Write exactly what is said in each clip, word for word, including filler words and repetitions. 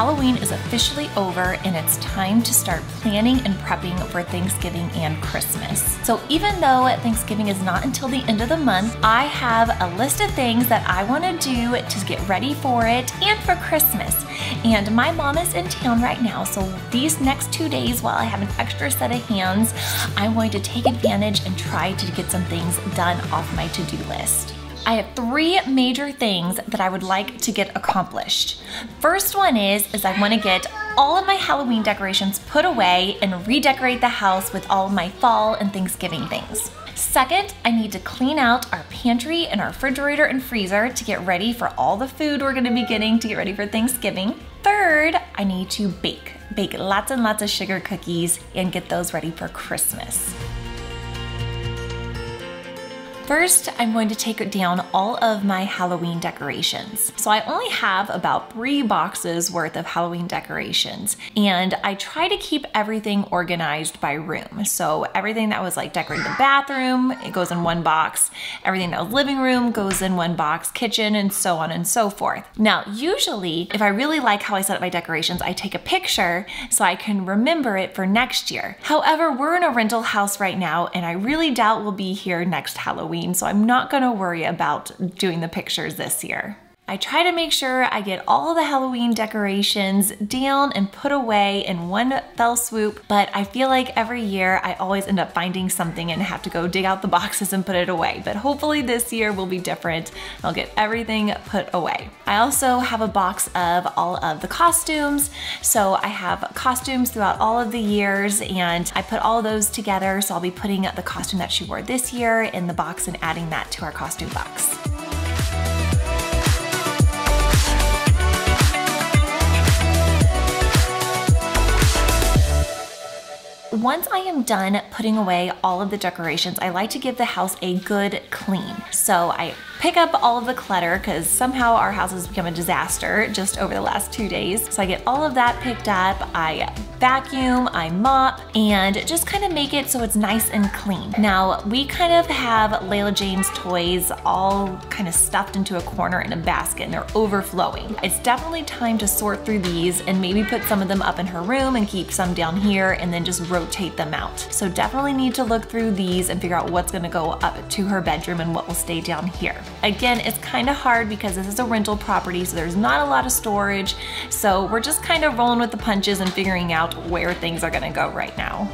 Halloween is officially over and it's time to start planning and prepping for Thanksgiving and Christmas. So even though Thanksgiving is not until the end of the month, I have a list of things that I want to do to get ready for it and for Christmas. And my mom is in town right now, so these next two days while I have an extra set of hands, I'm going to take advantage and try to get some things done off my to-do list. I have three major things that I would like to get accomplished. First one is, is I want to get all of my Halloween decorations put away and redecorate the house with all of my fall and Thanksgiving things. Second, I need to clean out our pantry and our refrigerator and freezer to get ready for all the food we're going to be getting to get ready for Thanksgiving. Third, I need to bake. Bake lots and lots of sugar cookies and get those ready for Christmas. First, I'm going to take down all of my Halloween decorations. So I only have about three boxes worth of Halloween decorations, and I try to keep everything organized by room. So everything that was like decorating the bathroom, it goes in one box. Everything that was living room goes in one box, kitchen, and so on and so forth. Now, usually, if I really like how I set up my decorations, I take a picture so I can remember it for next year. However, we're in a rental house right now, and I really doubt we'll be here next Halloween. So I'm not gonna worry about doing the pictures this year. I try to make sure I get all the Halloween decorations down and put away in one fell swoop, but I feel like every year I always end up finding something and have to go dig out the boxes and put it away. But hopefully this year will be different. I'll get everything put away. I also have a box of all of the costumes. So I have costumes throughout all of the years and I put all those together. So I'll be putting the costume that she wore this year in the box and adding that to our costume box. Once I am done putting away all of the decorations, I like to give the house a good clean. So I pick up all of the clutter because somehow our house has become a disaster just over the last two days. So I get all of that picked up, I vacuum, I mop, and just kind of make it so it's nice and clean. Now, we kind of have Layla-Jane's toys all kind of stuffed into a corner in a basket and they're overflowing. It's definitely time to sort through these and maybe put some of them up in her room and keep some down here and then just rotate them out. So definitely need to look through these and figure out what's gonna go up to her bedroom and what will stay down here. Again, it's kind of hard because this is a rental property, so there's not a lot of storage. So we're just kind of rolling with the punches and figuring out where things are gonna go right now.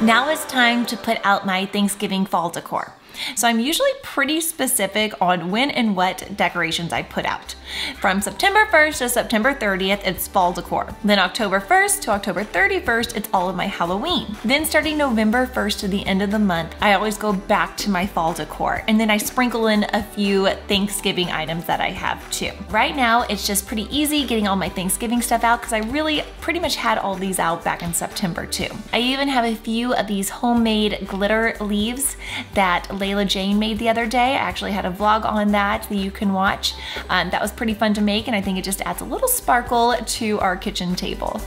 Now it's time to put out my Thanksgiving fall decor. So I'm usually pretty specific on when and what decorations I put out. From September first to September thirtieth, it's fall decor. Then October first to October thirty-first, it's all of my Halloween. Then starting November first to the end of the month, I always go back to my fall decor. And then I sprinkle in a few Thanksgiving items that I have too. Right now, it's just pretty easy getting all my Thanksgiving stuff out because I really pretty much had all these out back in September too. I even have a few of these homemade glitter leaves that Layla-Jane made the other day. I actually had a vlog on that that you can watch. Um, that was pretty fun to make and I think it just adds a little sparkle to our kitchen table.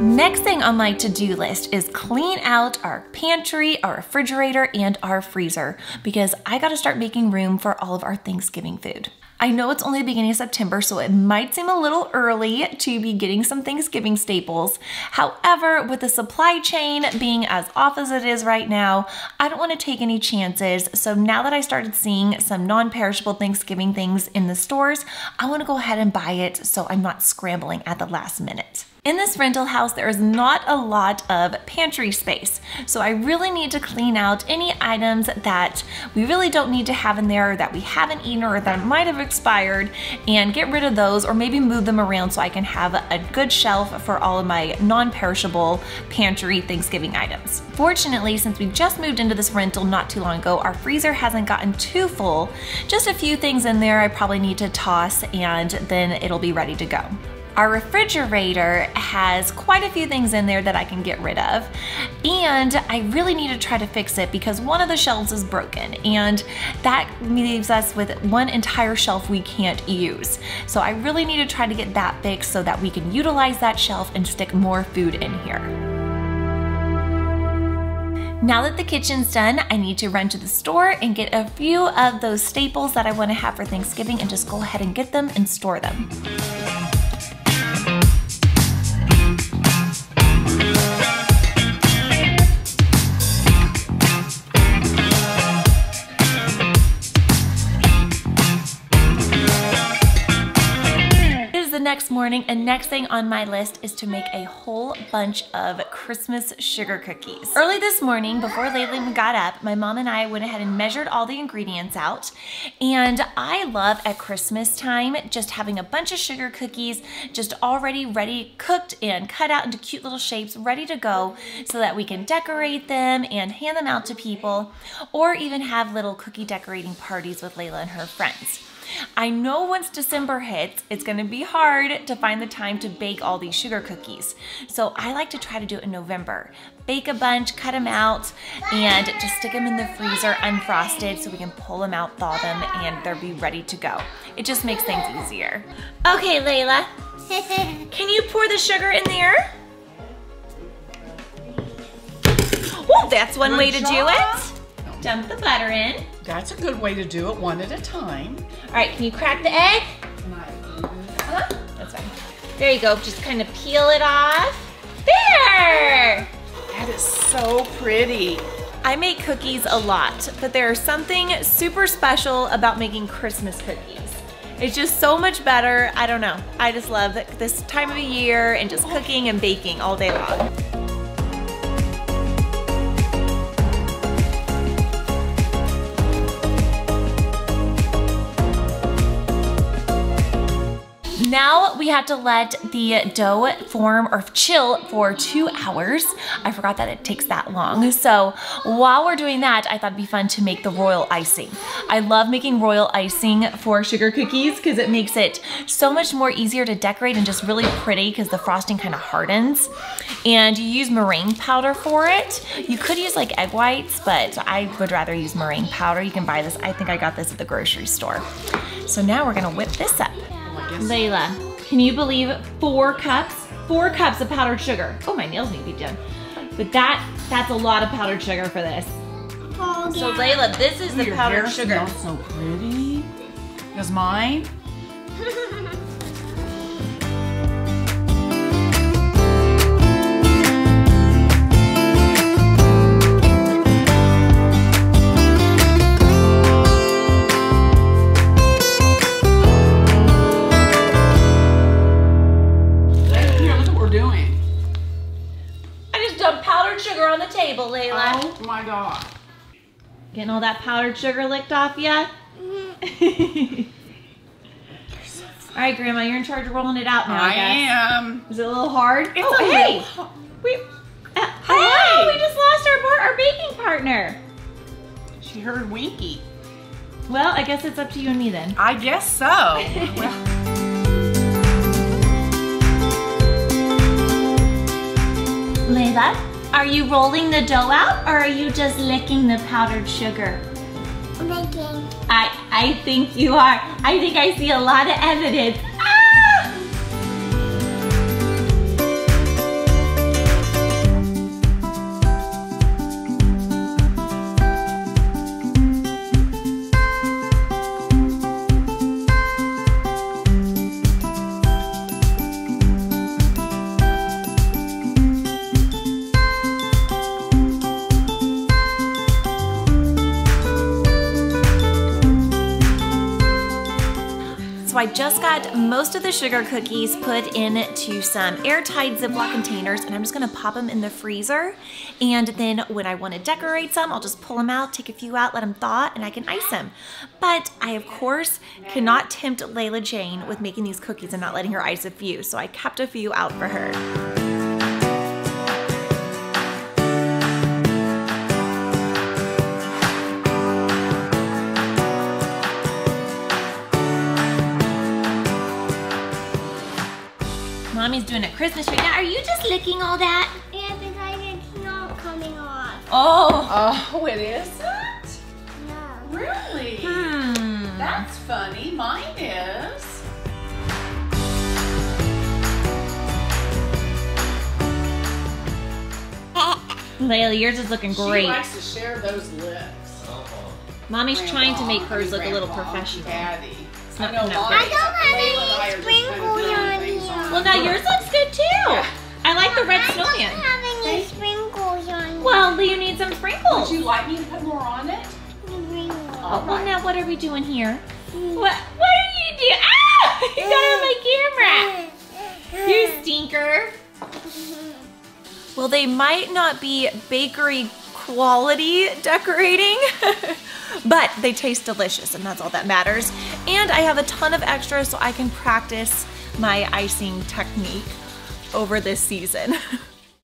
Next thing on my to-do list is clean out our pantry, our refrigerator, and our freezer because I gotta start making room for all of our Thanksgiving food. I know it's only the beginning of September, so it might seem a little early to be getting some Thanksgiving staples. However, with the supply chain being as off as it is right now, I don't want to take any chances. So now that I started seeing some non-perishable Thanksgiving things in the stores, I want to go ahead and buy it so I'm not scrambling at the last minute. In this rental house, there is not a lot of pantry space, so I really need to clean out any items that we really don't need to have in there, or that we haven't eaten, or that might have expired, and get rid of those, or maybe move them around so I can have a good shelf for all of my non-perishable pantry Thanksgiving items. Fortunately, since we just moved into this rental not too long ago, our freezer hasn't gotten too full. Just a few things in there I probably need to toss, and then it'll be ready to go. Our refrigerator has quite a few things in there that I can get rid of, and I really need to try to fix it because one of the shelves is broken, and that leaves us with one entire shelf we can't use. So I really need to try to get that fixed so that we can utilize that shelf and stick more food in here. Now that the kitchen's done, I need to run to the store and get a few of those staples that I want to have for Thanksgiving and just go ahead and get them and store them. Next morning, and next thing on my list is to make a whole bunch of Christmas sugar cookies. Early this morning, before Layla got up, my mom and I went ahead and measured all the ingredients out, and I love at Christmas time just having a bunch of sugar cookies just already ready, cooked and cut out into cute little shapes, ready to go so that we can decorate them and hand them out to people, or even have little cookie decorating parties with Layla and her friends. I know once December hits, it's gonna be hard to find the time to bake all these sugar cookies. So I like to try to do it in November. Bake a bunch, cut them out, and just stick them in the freezer unfrosted so we can pull them out, thaw them, and they'll be ready to go. It just makes things easier. Okay, Layla, can you pour the sugar in there? Oh, that's one way to do it. Dump the butter in. That's a good way to do it, one at a time. All right, can you crack the egg? Uh-huh. That's fine. There you go, just kind of peel it off. There! That is so pretty. I make cookies a lot, but there is something super special about making Christmas cookies. It's just so much better, I don't know. I just love this time of year and just cooking and baking all day long. Now we have to let the dough form or chill for two hours. I forgot that it takes that long. So while we're doing that, I thought it'd be fun to make the royal icing. I love making royal icing for sugar cookies because it makes it so much more easier to decorate and just really pretty because the frosting kind of hardens. And you use meringue powder for it. You could use like egg whites, but I would rather use meringue powder. You can buy this. I think I got this at the grocery store. So now we're gonna whip this up. Layla, can you believe four cups? Four cups of powdered sugar. Oh, my nails need to be done. But that, that's a lot of powdered sugar for this. Oh, so yeah. Layla, this is Ooh, the powdered hair sugar. Smells so pretty. Is mine? Layla. Oh my God. Getting all that powdered sugar licked off ya? Mm-hmm. All right, Grandma, you're in charge of rolling it out now, I, I guess. I am. Is it a little hard? It's oh, a hey. Little hard. We, uh, hey. We just lost our, our baking partner. She heard Winky. Well, I guess it's up to you and me then. I guess so. Well. Layla? Are you rolling the dough out, or are you just licking the powdered sugar? Licking. I, I think you are. I think I see a lot of evidence. So I just got most of the sugar cookies put into some airtight Ziploc containers, and I'm just gonna pop them in the freezer. And then when I wanna decorate some, I'll just pull them out, take a few out, let them thaw, and I can ice them. But I, of course, cannot tempt Layla-Jane with making these cookies and not letting her ice a few, so I kept a few out for her. Mommy's doing a Christmas tree. Now, are you just licking all that? Yeah, because it's not coming off. Oh. Oh, it isn't? No. Really? Hmm. That's funny. Mine is. Layla, yours is looking great. She likes to share those lips. Uh-huh. Mommy's Grandma, trying to make hers look Grandma, a little professional. Daddy. It's not, I, know, no, I don't have any sprinkles on here. Well, now yours looks good too. Yeah. I like Mom, the red I snowman. I don't have any sprinkles on. Well, you need some sprinkles. Would you like me to put more on it? Oh, well, now what are we doing here? Mm. What? What are you doing? Ah! You got on my camera. You stinker. Well, they might not be bakery quality decorating, but they taste delicious, and that's all that matters. And I have a ton of extras so I can practice my icing technique over this season.